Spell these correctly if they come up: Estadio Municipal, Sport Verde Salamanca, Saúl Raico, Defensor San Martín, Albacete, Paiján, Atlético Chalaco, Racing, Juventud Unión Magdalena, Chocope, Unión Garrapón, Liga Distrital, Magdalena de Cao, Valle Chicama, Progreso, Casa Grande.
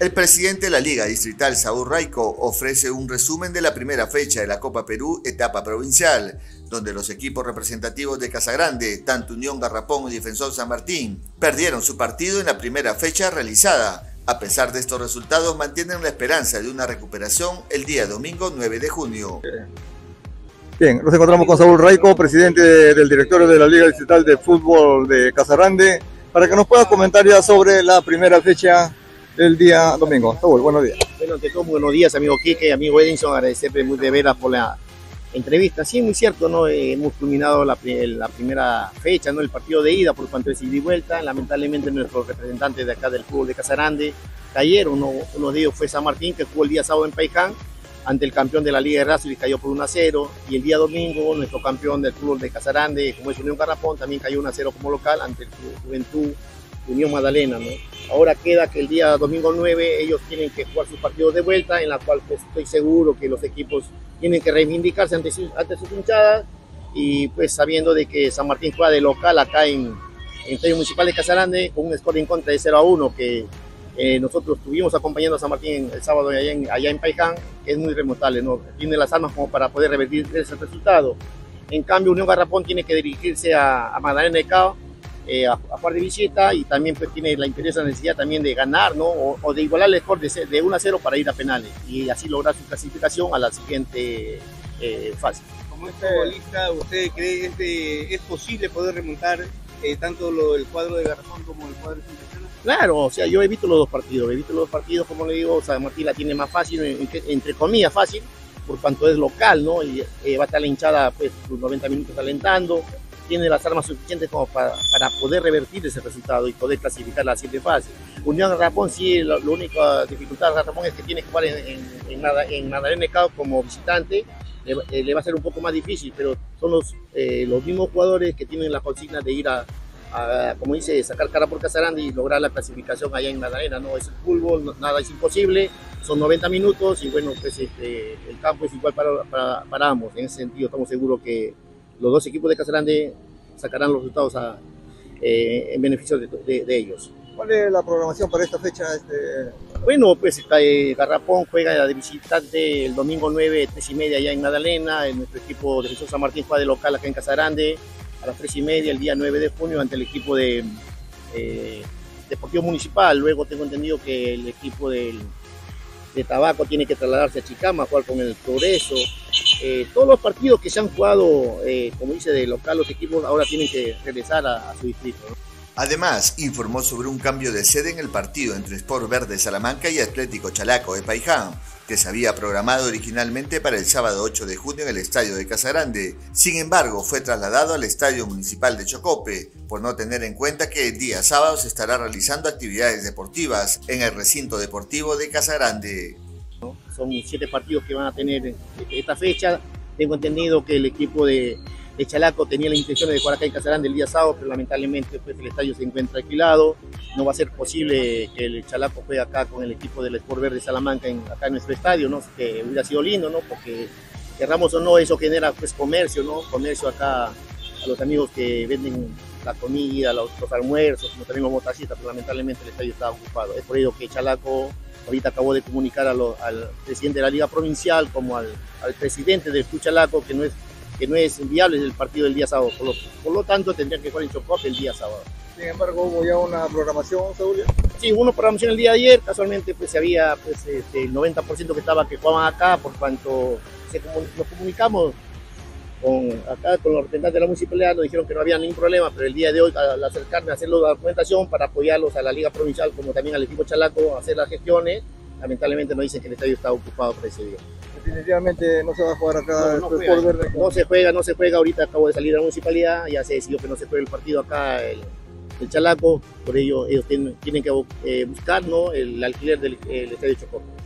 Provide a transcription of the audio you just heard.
El presidente de la Liga Distrital, Saúl Raico, ofrece un resumen de la primera fecha de la Copa Perú etapa provincial, donde los equipos representativos de Casa Grande, tanto Unión Garrapón y Defensor San Martín, perdieron su partido en la primera fecha realizada. A pesar de estos resultados, mantienen la esperanza de una recuperación el día domingo 9 de junio. Bien, nos encontramos con Saúl Raico, presidente del directorio de la Liga Distrital de Fútbol de Casa Grande, para que nos pueda comentar ya sobre la primera fecha el día domingo. Saúl, buenos días. Bueno, ante todo, buenos días, amigo Quique, amigo Edinson, agradecerle muy de veras por la entrevista. Sí, es muy cierto, ¿no? Hemos culminado la primera fecha, ¿no? El partido de ida, por cuanto es ida y vuelta. Lamentablemente, nuestros representantes de acá del fútbol de Casa Grande cayeron, ¿no? Uno de ellos fue San Martín, que jugó el día sábado en Paiján, ante el campeón de la Liga de Racing, cayó por 1-0, y el día domingo, nuestro campeón del fútbol de Casa Grande, como es Unión Garrapón, también cayó 1-0 como local ante el Juventud Unión Magdalena, ¿no? Ahora queda que el día domingo 9 ellos tienen que jugar sus partidos de vuelta, en la cual pues estoy seguro que los equipos tienen que reivindicarse ante sus hinchadas, y pues sabiendo de que San Martín juega de local acá en Estadio Municipal de Casa Grande con un score en contra de 0-1 que nosotros estuvimos acompañando a San Martín el sábado allá en Paiján, que es muy remontable, ¿no? Tiene las armas como para poder revertir ese resultado. En cambio, Unión Garrapón tiene que dirigirse a Magdalena de Cao, a jugar de visita, y también pues tiene la imperiosa necesidad también de ganar, ¿no? O de igualar el score de 1-0 para ir a penales y así lograr su clasificación a la siguiente fase. Como este futbolista, ¿usted cree que es posible poder remontar tanto el cuadro de Garrapón como el cuadro de Santana? Claro, o sea, yo he visto los dos partidos, como le digo, San Martín la tiene más fácil, entre comillas fácil, por cuanto es local, ¿no? Y va a estar la hinchada pues sus 90 minutos alentando. Tiene las armas suficientes como para poder revertir ese resultado y poder clasificar la siguiente fase. Unión Garrapón, sí, la única dificultad de Garrapón es que tiene que jugar en Magdalena de Cao como visitante. Le va a ser un poco más difícil, pero son los mismos jugadores que tienen la consigna de ir a como dice, sacar cara por Casa Grande y lograr la clasificación allá en Magdalena. No es el fútbol, nada es imposible, son 90 minutos y bueno, pues el campo es igual para ambos. En ese sentido estamos seguros que los dos equipos de Casa Grande sacarán los resultados en beneficio de ellos. ¿Cuál es la programación para esta fecha? Bueno, pues Garrapón juega de visitante el domingo 9, 3:30 allá en Magdalena. Nuestro equipo de Defensor San Martín juega de local acá en Casa Grande a las 3:30 el día 9 de junio ante el equipo de Deportivo Municipal. Luego tengo entendido que el equipo de Tabaco tiene que trasladarse a Chicama a jugar con el Progreso. Todos los partidos que se han jugado, como dice, de local, los equipos ahora tienen que regresar a su distrito, ¿no? Además, informó sobre un cambio de sede en el partido entre Sport Verde Salamanca y Atlético Chalaco de Paiján, que se había programado originalmente para el sábado 8 de junio en el estadio de Casa Grande. Sin embargo, fue trasladado al Estadio Municipal de Chocope, por no tener en cuenta que el día sábado se estará realizando actividades deportivas en el recinto deportivo de Casa Grande. ¿No? Son 7 partidos que van a tener esta fecha. Tengo entendido que el equipo de Chalaco tenía la intención de jugar acá en Casa Grande el día sábado, pero lamentablemente pues, el estadio se encuentra alquilado. No va a ser posible que el Chalaco juegue acá con el equipo del Sport Verde Salamanca acá en nuestro estadio, ¿no? Que hubiera sido lindo, ¿no? Porque querramos o no, eso genera pues, comercio, ¿no? Comercio acá a los amigos que venden la comida, los almuerzos, como también los motacistas, pero lamentablemente el estadio estaba ocupado. Es por ello que Chalaco ahorita acabó de comunicar al presidente de la Liga Provincial como al presidente del Club Chalaco que no es viable el partido del día sábado. Por lo tanto, tendrían que jugar en Chocope el día sábado. Sin embargo, ¿hubo ya una programación, Saúl? Sí, hubo una programación el día de ayer. Casualmente, pues había pues, el 90% que estaba que jugaban acá, por cuanto nos comunicamos con los representantes de la municipalidad, nos dijeron que no había ningún problema, pero el día de hoy al acercarme a hacer la documentación para apoyarlos a la Liga Provincial como también al equipo Chalaco a hacer las gestiones, lamentablemente nos dicen que el estadio está ocupado para ese día. Definitivamente no se va a jugar acá. No se juega, ahorita acabo de salir de la municipalidad, ya se decidió que no se juega el partido acá el Chalaco, por ello ellos tienen que buscar, ¿no? el alquiler del estadio Chocope.